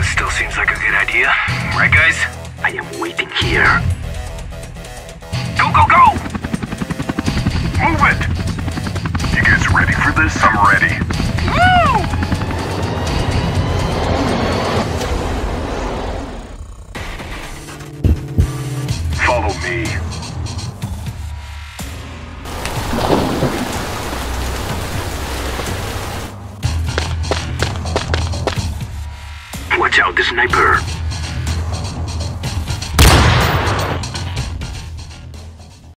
Still seems like a good idea, right guys? I am waiting here. Go, go, go! Move it! You guys ready for this? I'm ready. Woo! Follow me. Watch out, the sniper.